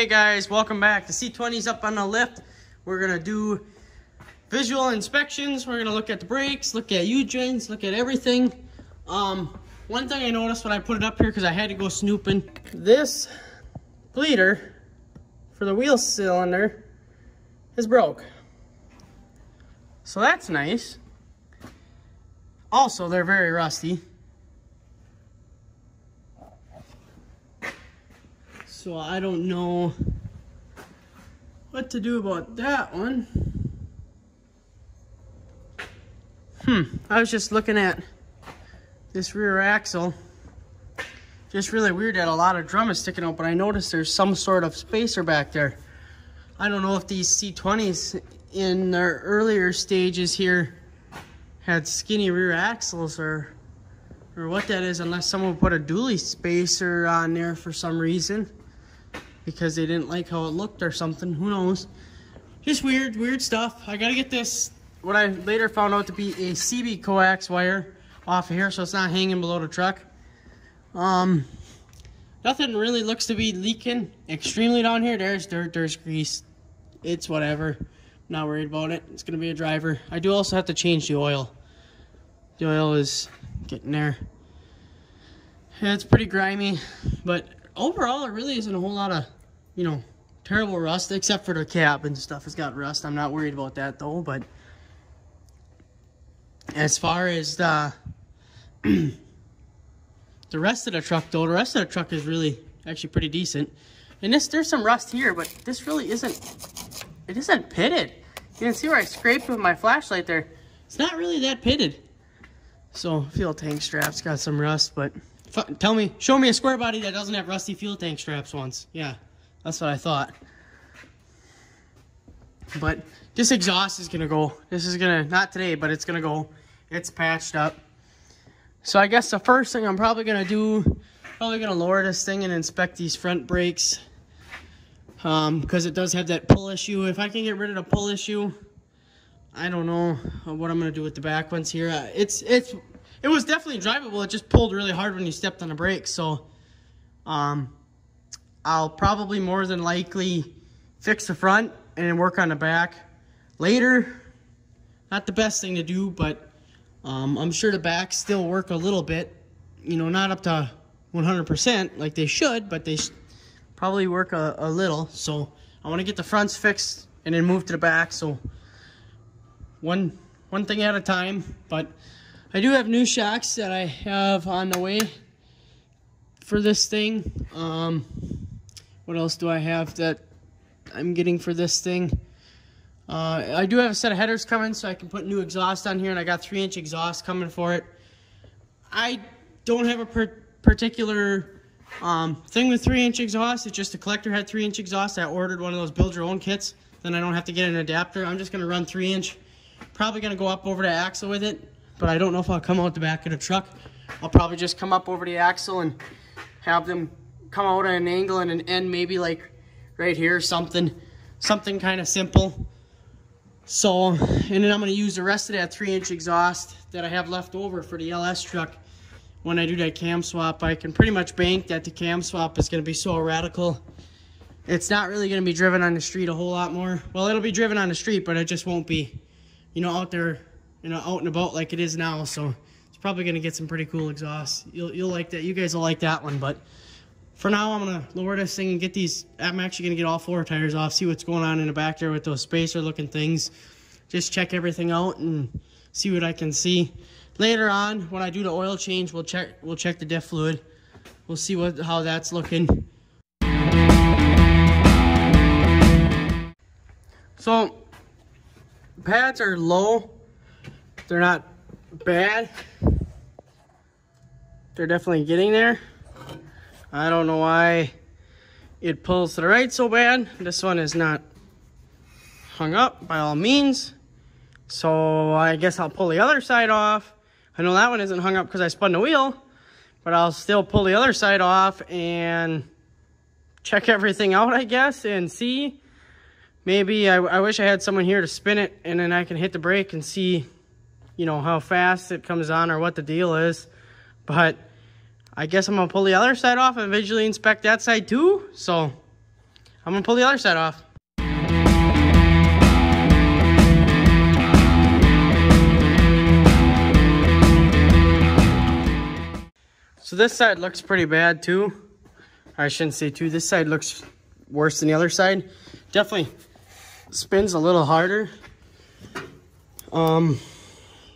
Hey guys, welcome back. The C20's up on the lift. We're gonna do visual inspections. We're gonna look at the brakes, look at u-joints, look at everything. One thing I noticed when I put it up here, because I had to go snooping, this bleeder for the wheel cylinder is broke, so that's nice. Also, they're very rusty. So I don't know what to do about that one. I was just looking at this rear axle. Just really weird that a lot of drum is sticking out, but I noticed there's some sort of spacer back there. I don't know if these C20s in their earlier stages here had skinny rear axles or what that is, unless someone put a dually spacer on there for some reason, because they didn't like how it looked or something. Who knows? Just weird stuff. I gotta get this, what I later found out to be a CB coax wire, off of here so it's not hanging below the truck. Nothing really looks to be leaking extremely down here. There's dirt, there's grease. It's whatever. I'm not worried about it. It's gonna be a driver. I do also have to change the oil. The oil is getting there. Yeah, it's pretty grimy, but overall it really isn't a whole lot of, you know, terrible rust, except for the cap and stuff has got rust. I'm not worried about that though. But as far as the rest of the truck though, the rest of the truck is really actually pretty decent. And this, there's some rust here, but this really isn't, it isn't pitted. You can see where I scraped with my flashlight there. It's not really that pitted. So fuel tank straps got some rust, but tell me, show me a square body that doesn't have rusty fuel tank straps once. Yeah, that's what I thought. But this exhaust is gonna go. This is gonna, not today, but it's gonna go. It's patched up. So I guess the first thing I'm probably gonna do, lower this thing and inspect these front brakes, because it does have that pull issue. If I can get rid of the pull issue, I don't know what I'm gonna do with the back ones here. It was definitely drivable. It just pulled really hard when you stepped on the brakes. So I'll probably more than likely fix the front and work on the back later. Not the best thing to do, but I'm sure the backs still work a little bit. You know, not up to 100% like they should, but they probably work a little. So I want to get the fronts fixed and then move to the back. So one thing at a time. But I do have new shocks that I have on the way for this thing. What else do I have that I'm getting for this thing? I do have a set of headers coming, so I can put new exhaust on here, and I got 3-inch exhaust coming for it. I don't have a particular thing with 3-inch exhaust. It's just the collector had 3-inch exhaust. I ordered one of those build your own kits, then I don't have to get an adapter. I'm just gonna run 3-inch. Probably gonna go up over the axle with it, but I don't know if I'll come out the back of the truck. I'll probably just come up over the axle and have them come out at an angle and an end, maybe like right here or something kind of simple. So, and then I'm gonna use the rest of that 3-inch exhaust that I have left over for the LS truck. When I do that cam swap, I can pretty much bank that the cam swap is gonna be so radical. It's not really gonna be driven on the street a whole lot more. Well, it'll be driven on the street, but it just won't be, you know, out there, you know, out and about like it is now. So it's probably gonna get some pretty cool exhausts. You'll like that. You guys will like that one. But for now, I'm gonna lower this thing and get these. I'm actually gonna get all 4 tires off, see what's going on in the back there with those spacer looking things. Just check everything out and see what I can see. Later on, when I do the oil change, we'll check the diff fluid. We'll see how that's looking. So pads are low. They're not bad. They're definitely getting there. I don't know why it pulls to the right so bad. This one is not hung up by all means. So I guess I'll pull the other side off. I know that one isn't hung up because I spun the wheel, but I'll still pull the other side off and check everything out, I guess, and see. Maybe I wish I had someone here to spin it, and then I can hit the brake and see, you know, how fast it comes on or what the deal is. But I guess I'm gonna pull the other side off and visually inspect that side too. So I'm gonna pull the other side off. So this side looks pretty bad too. I shouldn't say too, this side looks worse than the other side. Definitely spins a little harder.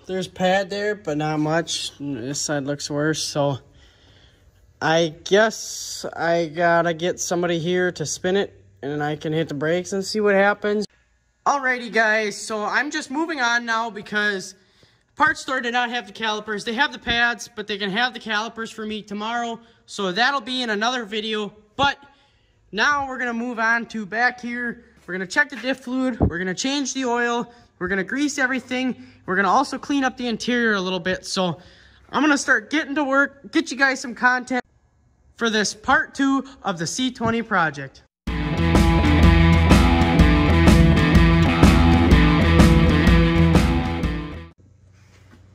There's pad there, but not much. This side looks worse, so I guess I gotta get somebody here to spin it and I can hit the brakes and see what happens. Alrighty guys, so I'm just moving on now because Parts Store did not have the calipers. They have the pads, but they can have the calipers for me tomorrow. So that'll be in another video. But now we're gonna move on to back here. We're gonna check the diff fluid. We're gonna change the oil. We're gonna grease everything. We're gonna also clean up the interior a little bit. So I'm gonna start getting to work, get you guys some content for this part 2 of the C20 project.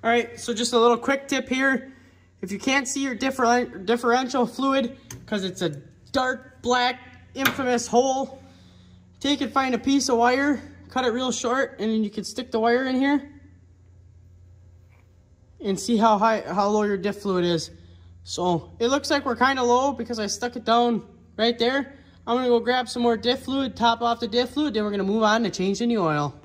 All right, so just a little quick tip here. If you can't see your differential fluid because it's a dark black infamous hole, take and find a piece of wire, cut it real short, and then you can stick the wire in here and see how low your diff fluid is. So it looks like we're kind of low because I stuck it down right there. I'm gonna go grab some more diff fluid, top off the diff fluid, then we're gonna move on to changing the oil.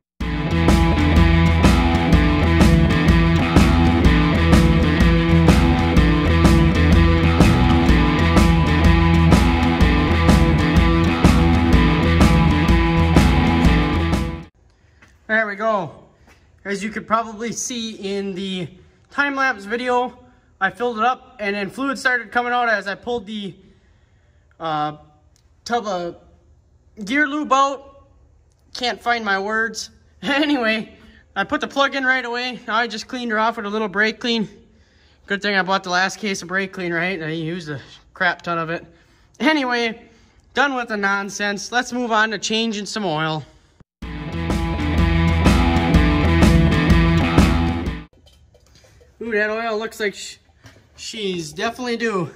There we go. As you could probably see in the time-lapse video, I filled it up and then fluid started coming out as I pulled the tub of gear lube out. Can't find my words. Anyway, I put the plug in right away. Now I just cleaned her off with a little brake clean. Good thing I bought the last case of brake clean, right? I used a crap ton of it. Anyway, done with the nonsense. Let's move on to changing some oil. Ooh, that oil looks like she's definitely due.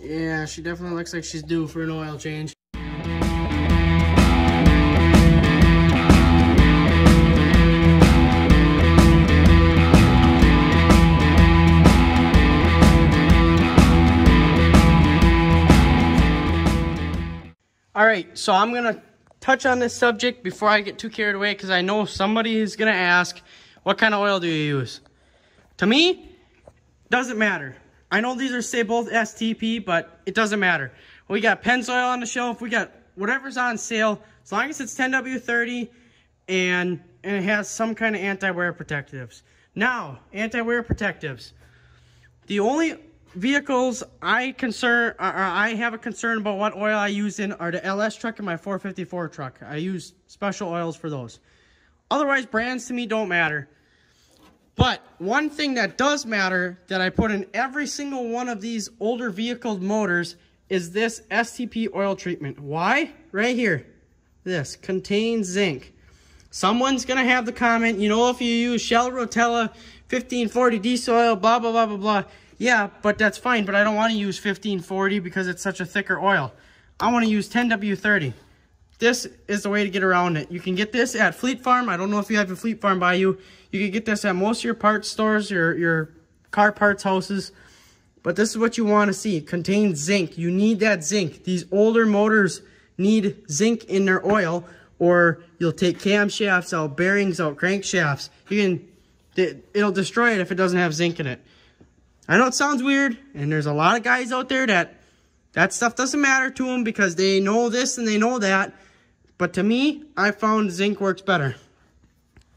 Yeah, she definitely looks like she's due for an oil change. All right, so I'm gonna touch on this subject before I get too carried away because I know somebody is gonna ask, what kind of oil do you use? To me, doesn't matter. I know these are say both STP, but it doesn't matter. We got Pennzoil on the shelf, we got whatever's on sale, as long as it's 10W30 and it has some kind of anti-wear protectives. Now, anti-wear protectives. The only vehicles I have a concern about what oil I use in are the LS truck and my 454 truck. I use special oils for those. Otherwise, brands to me don't matter. But one thing that does matter that I put in every single one of these older vehicle motors is this STP oil treatment. Why? Right here. This contains zinc. Someone's gonna have the comment, you know, if you use Shell Rotella 1540 diesel oil, blah blah blah blah blah. Yeah, but that's fine, but I don't want to use 1540 because it's such a thicker oil. I want to use 10W30. This is the way to get around it. You can get this at Fleet Farm. I don't know if you have a Fleet Farm by you. You can get this at most of your parts stores, your car parts houses. But this is what you want to see. It contains zinc. You need that zinc. These older motors need zinc in their oil, or you'll take camshafts out, bearings out, crankshafts. It'll destroy it if it doesn't have zinc in it. I know it sounds weird, and there's a lot of guys out there that stuff doesn't matter to them because they know this and they know that. But to me, I found zinc works better.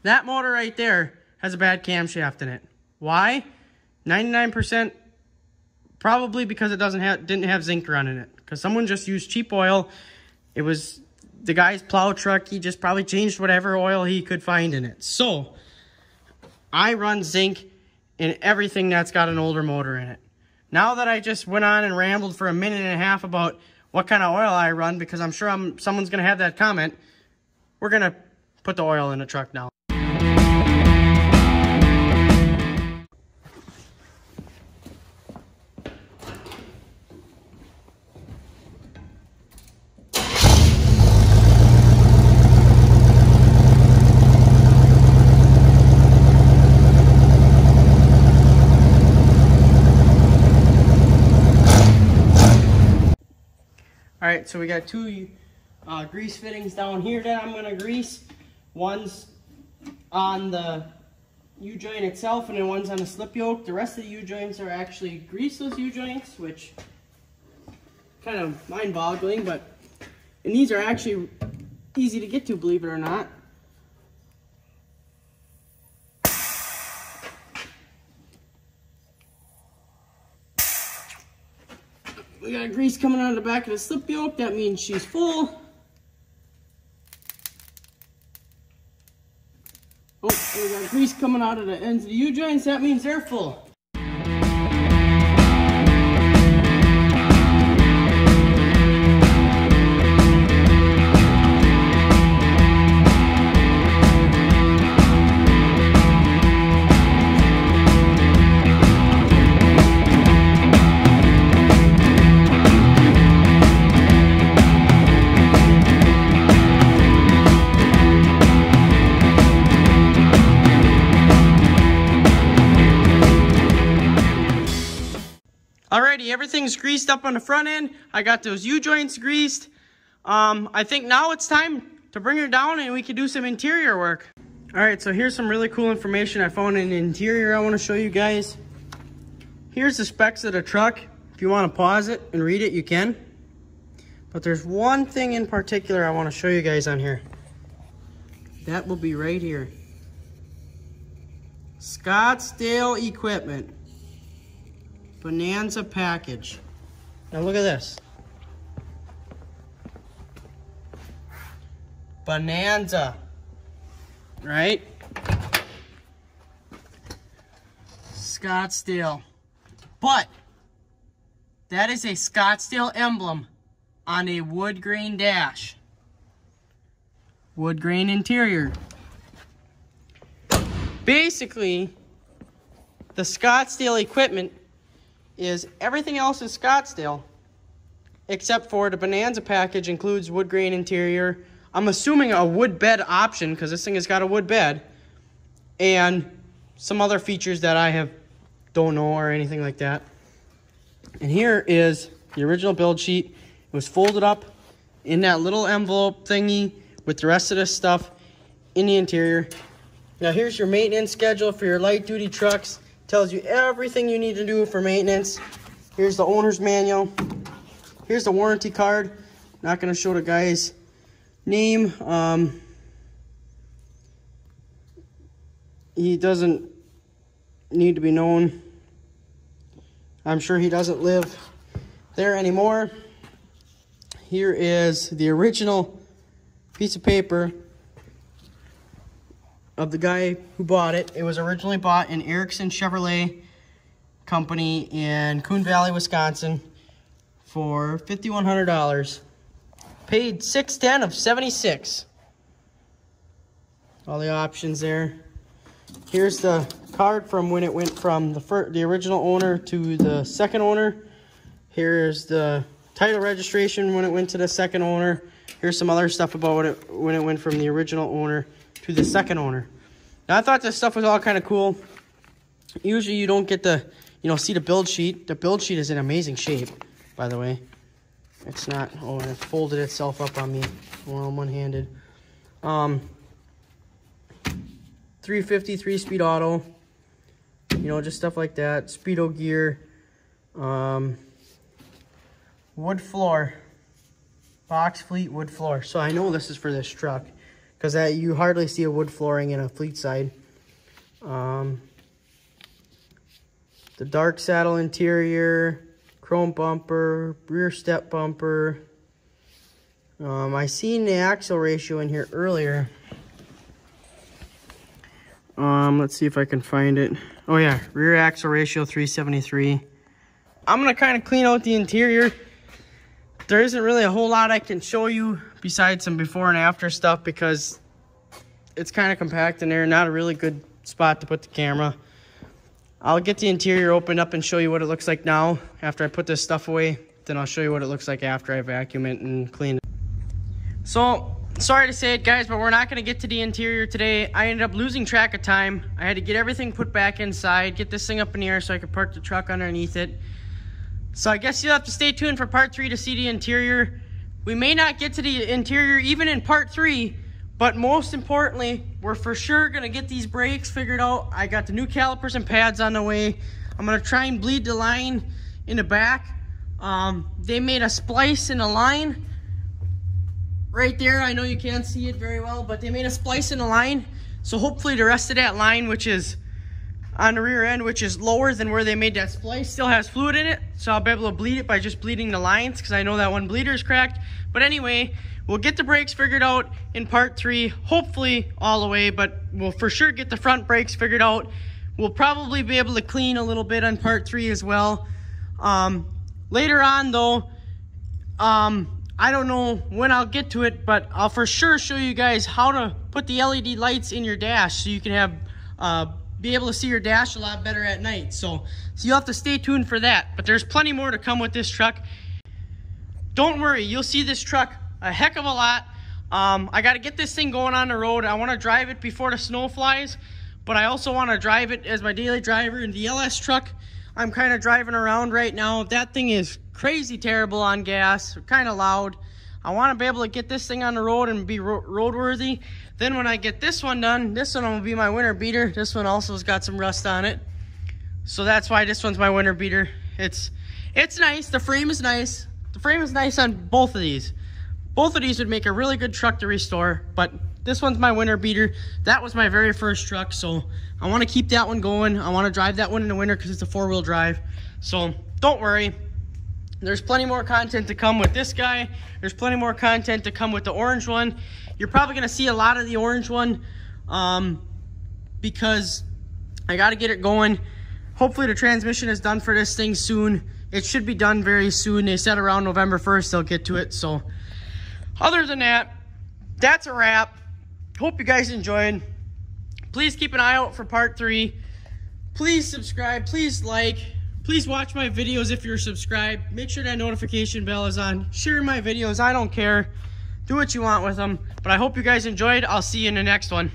That motor right there has a bad camshaft in it. Why? 99% probably because it didn't have zinc run in it. Because someone just used cheap oil. It was the guy's plow truck. He just probably changed whatever oil he could find in it. So I run zinc in everything that's got an older motor in it. Now that I just went on and rambled for a minute and a half about what kind of oil I run, because I'm sure someone's gonna have that comment, we're gonna put the oil in the truck now. right, so we got two grease fittings down here that I'm gonna grease. One's on the U-joint itself, and then one's on the slip yoke. The rest of the U-joints are actually greaseless U-joints, which kind of mind-boggling, but and these are actually easy to get to, believe it or not. We got grease coming out of the back of the slip yoke. That means she's full. Oh, we got grease coming out of the ends of the U-joints. That means they're full. Alrighty, everything's greased up on the front end. I got those U-joints greased. I think now it's time to bring her down and we can do some interior work. Alright, so here's some really cool information I found in the interior I want to show you guys. Here's the specs of the truck. If you want to pause it and read it, you can. But there's one thing in particular I want to show you guys on here. That will be right here. Scottsdale equipment. Bonanza package. Now look at this. Bonanza, right? Scottsdale. But that is a Scottsdale emblem on a wood grain dash. Wood grain interior. Basically, the Scottsdale equipment is everything else is Scottsdale, except for the Bonanza package includes wood grain interior. I'm assuming a wood bed option because this thing has got a wood bed and some other features that I don't know or anything like that. And here is the original build sheet. It was folded up in that little envelope thingy with the rest of this stuff in the interior. Now here's your maintenance schedule for your light duty trucks. Tells you everything you need to do for maintenance. Here's the owner's manual. Here's the warranty card. Not gonna show the guy's name. He doesn't need to be known. I'm sure he doesn't live there anymore. Here is the original piece of paper of the guy who bought it. It was originally bought in Erickson Chevrolet Company in Coon Valley, Wisconsin for $5,100. Paid $610 of $76. All the options there. Here's the card from when it went from the original owner to the second owner. Here's the title registration when it went to the second owner. Here's some other stuff about when it went from the original owner to the second owner. Now I thought this stuff was all kind of cool. Usually you don't get to, see the build sheet. The build sheet is in amazing shape, by the way. It's not, oh, and it folded itself up on me. Well, I'm one-handed. 350 3-speed auto. Just stuff like that. Speedo gear. Wood floor. Box fleet wood floor. So I know this is for this truck, because you hardly see a wood flooring in a fleet side. The dark saddle interior, chrome bumper, rear step bumper. I seen the axle ratio in here earlier. Let's see if I can find it. Oh yeah, rear axle ratio 373. I'm gonna kind of clean out the interior. There isn't really a whole lot I can show you besides some before and after stuff because it's kind of compact in there. Not a really good spot to put the camera. I'll get the interior opened up and show you what it looks like now after I put this stuff away. Then I'll show you what it looks like after I vacuum it and clean it. So, sorry to say it, guys, but we're not going to get to the interior today. I ended up losing track of time. I had to get everything put back inside, get this thing up in the air so I could park the truck underneath it. So I guess you'll have to stay tuned for part 3 to see the interior. We may not get to the interior even in part 3, but most importantly, we're for sure gonna get these brakes figured out. I got the new calipers and pads on the way. I'm gonna try and bleed the line in the back. They made a splice in the line right there. I know you can't see it very well, but they made a splice in the line. So hopefully the rest of that line, which is on the rear end, which is lower than where they made that splice, still has fluid in it. So I'll be able to bleed it by just bleeding the lines, because I know that one bleeder is cracked. But anyway, we'll get the brakes figured out in part 3, hopefully all the way, but we'll for sure get the front brakes figured out. We'll probably be able to clean a little bit on part 3 as well. Later on though, I don't know when I'll get to it, but I'll for sure show you guys how to put the LED lights in your dash so you can have be able to see your dash a lot better at night. So you'll have to stay tuned for that, but there's plenty more to come with this truck. Don't worry, you'll see this truck a heck of a lot. I got to get this thing going on the road. I want to drive it before the snow flies, but I also want to drive it as my daily driver in the LS truck. I'm kind of driving around right now. That thing is crazy terrible on gas, kind of loud. I want to be able to get this thing on the road and be roadworthy. Then when I get this one done, this one will be my winter beater. This one also has got some rust on it, so that's why this one's my winter beater. It's nice. The frame is nice. The frame is nice on both of these. Both of these would make a really good truck to restore, but this one's my winter beater. That was my very first truck, so I want to keep that one going. I want to drive that one in the winter because it's a four-wheel drive. So don't worry. There's plenty more content to come with this guy. There's plenty more content to come with the orange one. You're probably going to see a lot of the orange one because I got to get it going. Hopefully the transmission is done for this thing soon. It should be done very soon. They said around November 1st they'll get to it. So other than that, that's a wrap. Hope you guys enjoyed. Please keep an eye out for part 3. Please subscribe. Please like. Please watch my videos if you're subscribed. Make sure that notification bell is on. Share my videos. I don't care. Do what you want with them. But I hope you guys enjoyed. I'll see you in the next one.